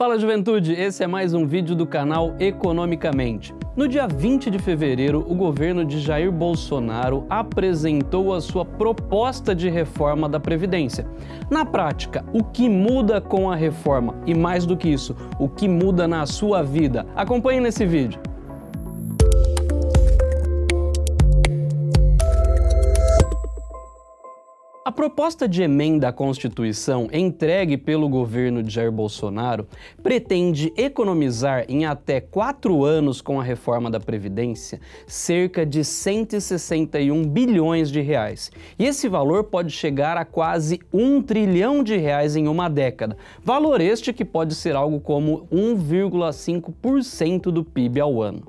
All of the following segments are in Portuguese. Fala, juventude! Esse é mais um vídeo do canal Economicamente. No dia 20 de fevereiro, o governo de Jair Bolsonaro apresentou a sua proposta de reforma da Previdência. Na prática, o que muda com a reforma? E mais do que isso, o que muda na sua vida? Acompanhe nesse vídeo. A proposta de emenda à Constituição, entregue pelo governo de Jair Bolsonaro, pretende economizar em até 4 anos com a reforma da Previdência cerca de 161 bilhões de reais. E esse valor pode chegar a quase 1 trilhão de reais em uma década, valor este que pode ser algo como 1,5% do PIB ao ano.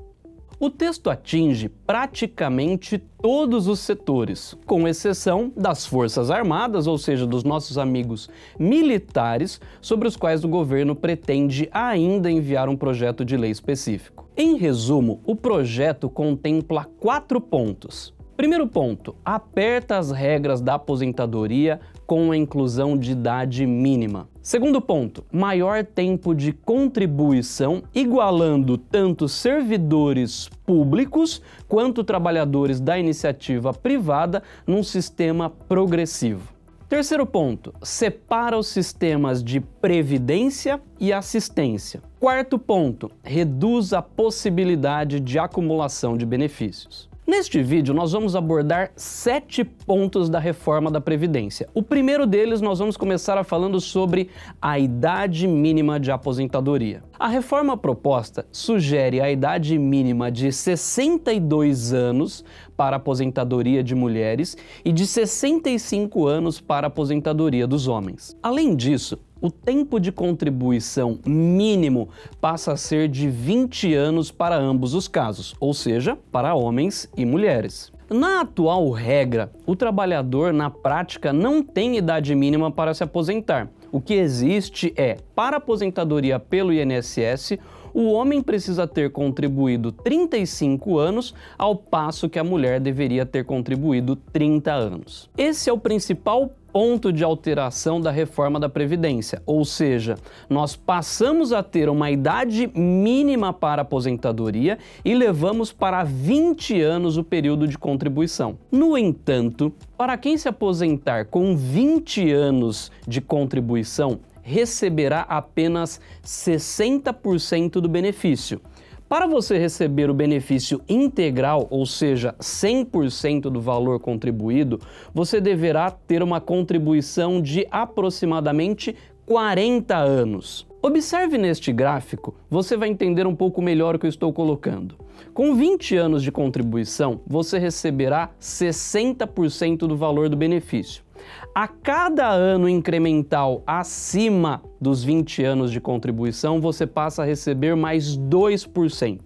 O texto atinge praticamente todos os setores, com exceção das Forças Armadas, ou seja, dos nossos amigos militares, sobre os quais o governo pretende ainda enviar um projeto de lei específico. Em resumo, o projeto contempla 4 pontos. Primeiro ponto, aperta as regras da aposentadoria com a inclusão de idade mínima. Segundo ponto, maior tempo de contribuição, igualando tanto servidores públicos quanto trabalhadores da iniciativa privada num sistema progressivo. Terceiro ponto, separa os sistemas de previdência e assistência. Quarto ponto, reduz a possibilidade de acumulação de benefícios. Neste vídeo, nós vamos abordar 7 pontos da reforma da Previdência. O primeiro deles, nós vamos começar falando sobre a idade mínima de aposentadoria. A reforma proposta sugere a idade mínima de 62 anos para a aposentadoria de mulheres e de 65 anos para a aposentadoria dos homens. Além disso, o tempo de contribuição mínimo passa a ser de 20 anos para ambos os casos, ou seja, para homens e mulheres. Na atual regra, o trabalhador na prática não tem idade mínima para se aposentar. O que existe é, para a aposentadoria pelo INSS, o homem precisa ter contribuído 35 anos, ao passo que a mulher deveria ter contribuído 30 anos. Esse é o principal ponto de alteração da reforma da Previdência, ou seja, nós passamos a ter uma idade mínima para a aposentadoria e levamos para 20 anos o período de contribuição. No entanto, para quem se aposentar com 20 anos de contribuição, receberá apenas 60% do benefício. Para você receber o benefício integral, ou seja, 100% do valor contribuído, você deverá ter uma contribuição de aproximadamente 40 anos. Observe neste gráfico, você vai entender um pouco melhor o que eu estou colocando. Com 20 anos de contribuição, você receberá 60% do valor do benefício. A cada ano incremental acima dos 20 anos de contribuição, você passa a receber mais 2%.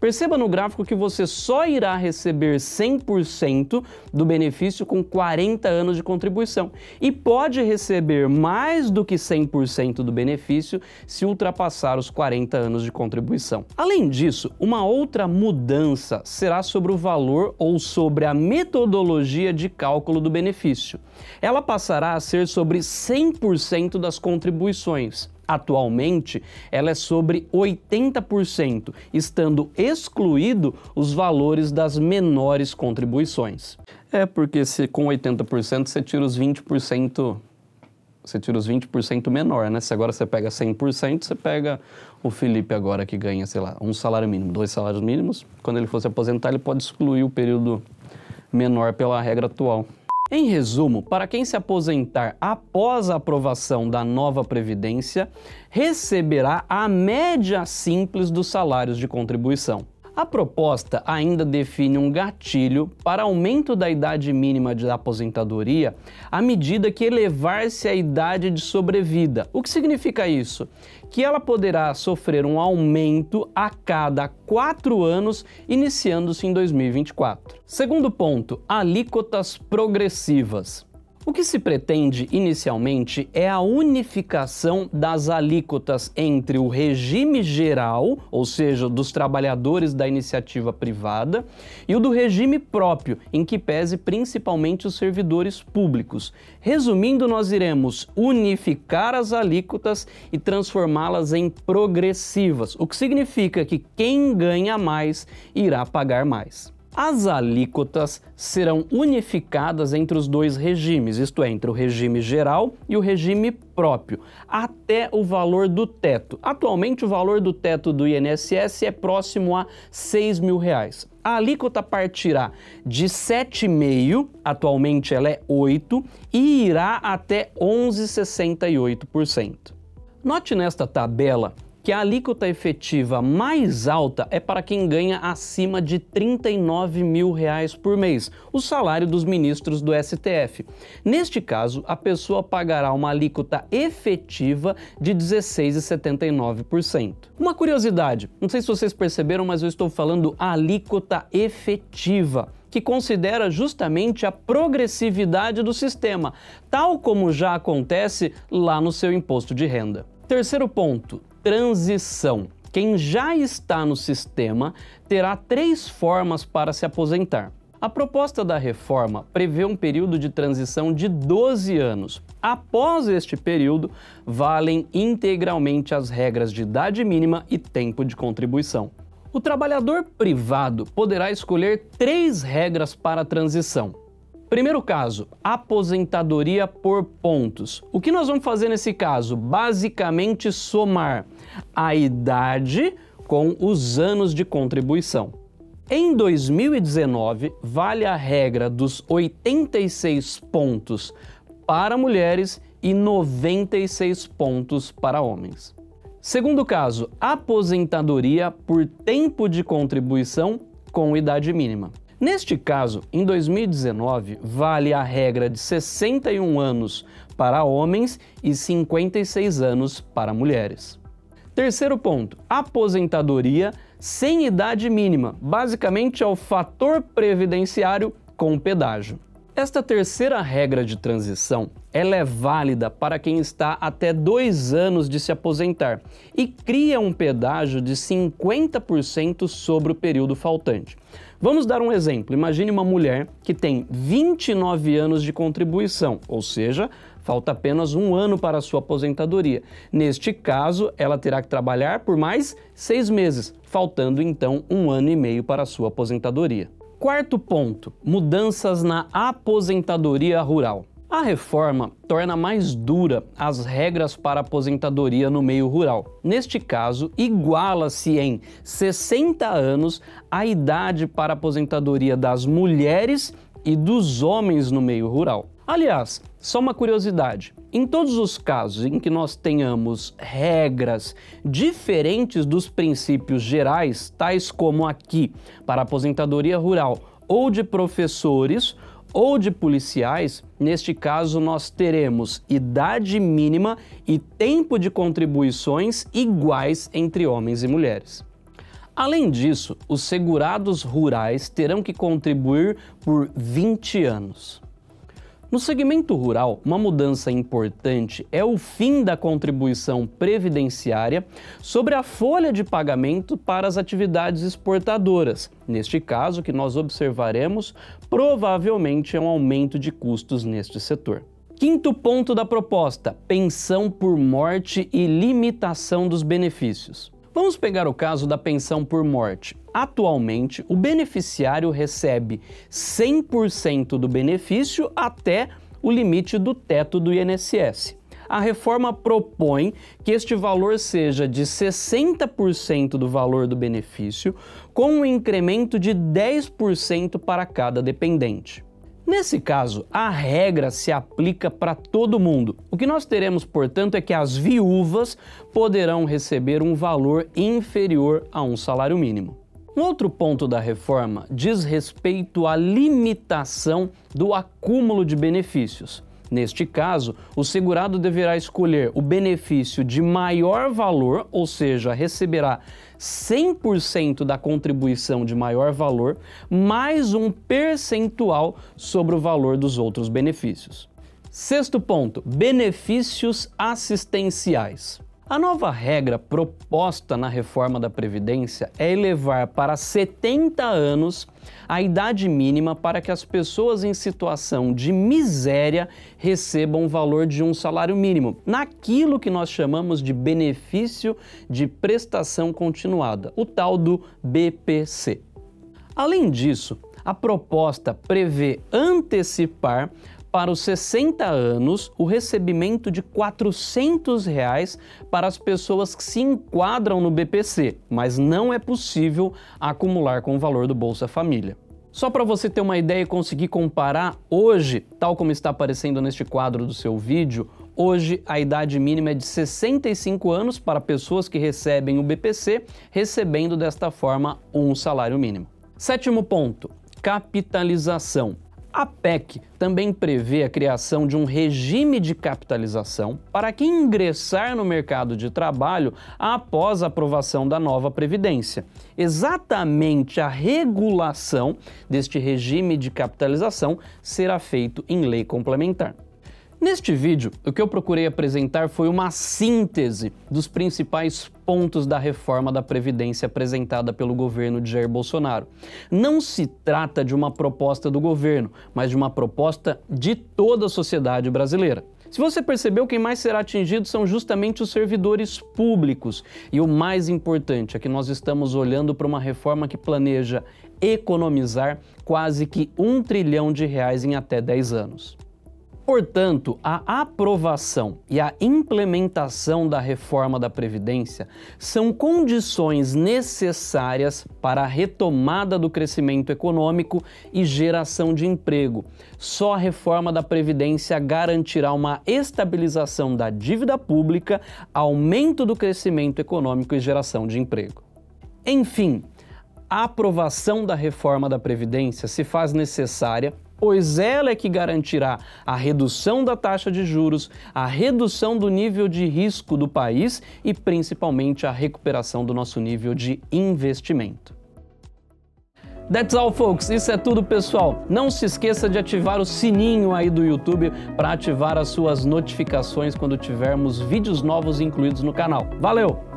Perceba no gráfico que você só irá receber 100% do benefício com 40 anos de contribuição e pode receber mais do que 100% do benefício se ultrapassar os 40 anos de contribuição. Além disso, uma outra mudança será sobre o valor ou sobre a metodologia de cálculo do benefício. Ela passará a ser sobre 100% das contribuições. Atualmente, ela é sobre 80%, estando excluído os valores das menores contribuições. É porque se com 80% você tira os 20%, menor, né? Se agora você pega 100%, você pega o Felipe agora que ganha, sei lá, um salário mínimo, 2 salários mínimos. Quando ele for se aposentar, ele pode excluir o período menor pela regra atual. Em resumo, para quem se aposentar após a aprovação da nova Previdência, receberá a média simples dos salários de contribuição. A proposta ainda define um gatilho para aumento da idade mínima de aposentadoria à medida que elevar-se a idade de sobrevida. O que significa isso? Que ela poderá sofrer um aumento a cada 4 anos, iniciando-se em 2024. Segundo ponto, alíquotas progressivas. O que se pretende inicialmente é a unificação das alíquotas entre o regime geral, ou seja, dos trabalhadores da iniciativa privada, e o do regime próprio, em que pese principalmente os servidores públicos. Resumindo, nós iremos unificar as alíquotas e transformá-las em progressivas, o que significa que quem ganha mais irá pagar mais. As alíquotas serão unificadas entre os dois regimes, isto é, entre o regime geral e o regime próprio, até o valor do teto. Atualmente, o valor do teto do INSS é próximo a R$ 6.000. A alíquota partirá de 7,5%, atualmente ela é 8%, e irá até 11,68%. Note nesta tabela que a alíquota efetiva mais alta é para quem ganha acima de R$ 39 mil reais por mês, o salário dos ministros do STF. Neste caso, a pessoa pagará uma alíquota efetiva de 16,79%. Uma curiosidade, não sei se vocês perceberam, mas eu estou falando alíquota efetiva, que considera justamente a progressividade do sistema, tal como já acontece lá no seu imposto de renda. Terceiro ponto. Transição. Quem já está no sistema terá três formas para se aposentar. A proposta da reforma prevê um período de transição de 12 anos. Após este período, valem integralmente as regras de idade mínima e tempo de contribuição. O trabalhador privado poderá escolher três regras para a transição. Primeiro caso, aposentadoria por pontos. O que nós vamos fazer nesse caso? Basicamente somar a idade com os anos de contribuição. Em 2019, vale a regra dos 86 pontos para mulheres e 96 pontos para homens. Segundo caso, aposentadoria por tempo de contribuição com idade mínima. Neste caso, em 2019, vale a regra de 61 anos para homens e 56 anos para mulheres. Terceiro ponto, aposentadoria sem idade mínima, basicamente é o fator previdenciário com pedágio. Esta terceira regra de transição, ela é válida para quem está até 2 anos de se aposentar e cria um pedágio de 50% sobre o período faltante. Vamos dar um exemplo. Imagine uma mulher que tem 29 anos de contribuição, ou seja, falta apenas 1 ano para a sua aposentadoria. Neste caso, ela terá que trabalhar por mais 6 meses, faltando então 1 ano e meio para a sua aposentadoria. Quarto ponto, mudanças na aposentadoria rural. A reforma torna mais dura as regras para aposentadoria no meio rural. Neste caso, iguala-se em 60 anos a idade para aposentadoria das mulheres e dos homens no meio rural. Aliás, só uma curiosidade, em todos os casos em que nós tenhamos regras diferentes dos princípios gerais, tais como aqui, para aposentadoria rural ou de professores ou de policiais, neste caso nós teremos idade mínima e tempo de contribuições iguais entre homens e mulheres. Além disso, os segurados rurais terão que contribuir por 20 anos. No segmento rural, uma mudança importante é o fim da contribuição previdenciária sobre a folha de pagamento para as atividades exportadoras. Neste caso, que nós observaremos, provavelmente é um aumento de custos neste setor. Quinto ponto da proposta, pensão por morte e limitação dos benefícios. Vamos pegar o caso da pensão por morte. Atualmente, o beneficiário recebe 100% do benefício até o limite do teto do INSS. A reforma propõe que este valor seja de 60% do valor do benefício, com um incremento de 10% para cada dependente. Nesse caso, a regra se aplica para todo mundo. O que nós teremos, portanto, é que as viúvas poderão receber um valor inferior a um salário mínimo. Um outro ponto da reforma diz respeito à limitação do acúmulo de benefícios. Neste caso, o segurado deverá escolher o benefício de maior valor, ou seja, receberá 100% da contribuição de maior valor, mais um percentual sobre o valor dos outros benefícios. Sexto ponto, benefícios assistenciais. A nova regra proposta na reforma da Previdência é elevar para 70 anos a idade mínima para que as pessoas em situação de miséria recebam o valor de um salário mínimo, naquilo que nós chamamos de benefício de prestação continuada, o tal do BPC. Além disso, a proposta prevê antecipar para os 60 anos, o recebimento de R$ 400 para as pessoas que se enquadram no BPC, mas não é possível acumular com o valor do Bolsa Família. Só para você ter uma ideia e conseguir comparar, hoje, tal como está aparecendo neste quadro do seu vídeo, hoje a idade mínima é de 65 anos para pessoas que recebem o BPC, recebendo desta forma um salário mínimo. Sétimo ponto, capitalização. A PEC também prevê a criação de um regime de capitalização para quem ingressar no mercado de trabalho após a aprovação da nova Previdência. Exatamente a regulação deste regime de capitalização será feito em lei complementar. Neste vídeo, o que eu procurei apresentar foi uma síntese dos principais pontos da reforma da Previdência apresentada pelo governo de Jair Bolsonaro. Não se trata de uma proposta do governo, mas de uma proposta de toda a sociedade brasileira. Se você percebeu, quem mais será atingido são justamente os servidores públicos. E o mais importante é que nós estamos olhando para uma reforma que planeja economizar quase que R$ 1 trilhão em até 10 anos. Portanto, a aprovação e a implementação da reforma da Previdência são condições necessárias para a retomada do crescimento econômico e geração de emprego. Só a reforma da Previdência garantirá uma estabilização da dívida pública, aumento do crescimento econômico e geração de emprego. Enfim, a aprovação da reforma da Previdência se faz necessária, pois ela é que garantirá a redução da taxa de juros, a redução do nível de risco do país e, principalmente, a recuperação do nosso nível de investimento. That's all, folks. Isso é tudo, pessoal. Não se esqueça de ativar o sininho aí do YouTube para ativar as suas notificações quando tivermos vídeos novos incluídos no canal. Valeu!